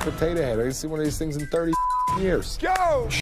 potato head. I haven't seen one of these things in 30 years. Go!